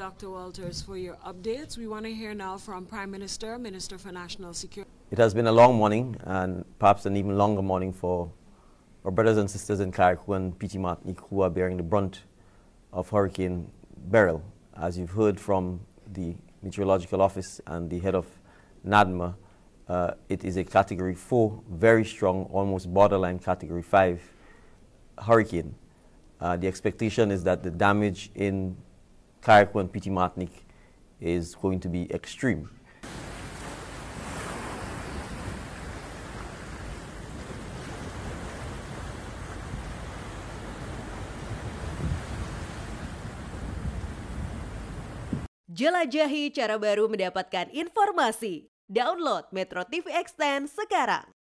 Dr. Walters, for your updates. We want to hear now from Prime Minister, Minister for National Security. It has been a long morning, and perhaps an even longer morning for our brothers and sisters in Carriacou and Petite Martinique who are bearing the brunt of Hurricane Beryl. As you've heard from the Meteorological Office and the head of NADMA, it is a Category 4, very strong, almost borderline Category 5 hurricane. The expectation is that the damage in Carriacou and Petite Martinique is going to be extreme. Jelajahi cara baru mendapatkan informasi. Download MetroTV Extend sekarang.